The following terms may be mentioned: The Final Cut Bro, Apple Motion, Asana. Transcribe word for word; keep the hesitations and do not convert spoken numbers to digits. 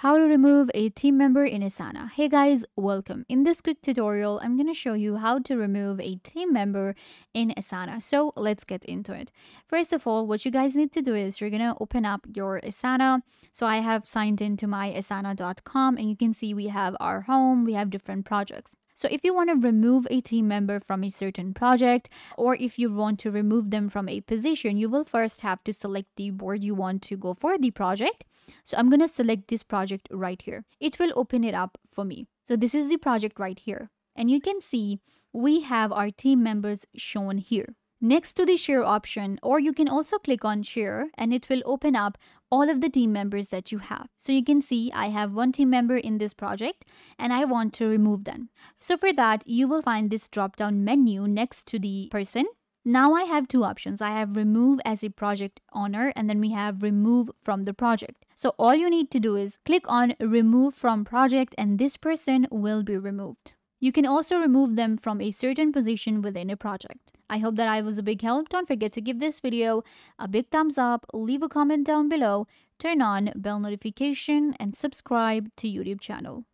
How to remove a team member in Asana. Hey guys, welcome. In this quick tutorial, I'm going to show you how to remove a team member in Asana. So let's get into it. First of all, what you guys need to do is you're going to open up your Asana. So I have signed into my asana dot com and you can see we have our home, we have different projects. So if you want to remove a team member from a certain project, or if you want to remove them from a position, you will first have to select the board you want to go for the project. So I'm going to select this project right here. It will open it up for me. So this is the project right here. And you can see we have our team members shown here. Next to the share option, or you can also click on share and it will open up all of the team members that you have. So you can see I have one team member in this project and I want to remove them. So for that, you will find this drop down menu next to the person. Now I have two options. I have remove as a project owner and then we have remove from the project. So all you need to do is click on remove from project and this person will be removed. You can also remove them from a certain position within a project. I hope that I was a big help. Don't forget to give this video a big thumbs up, leave a comment down below, turn on bell notification and subscribe to YouTube channel.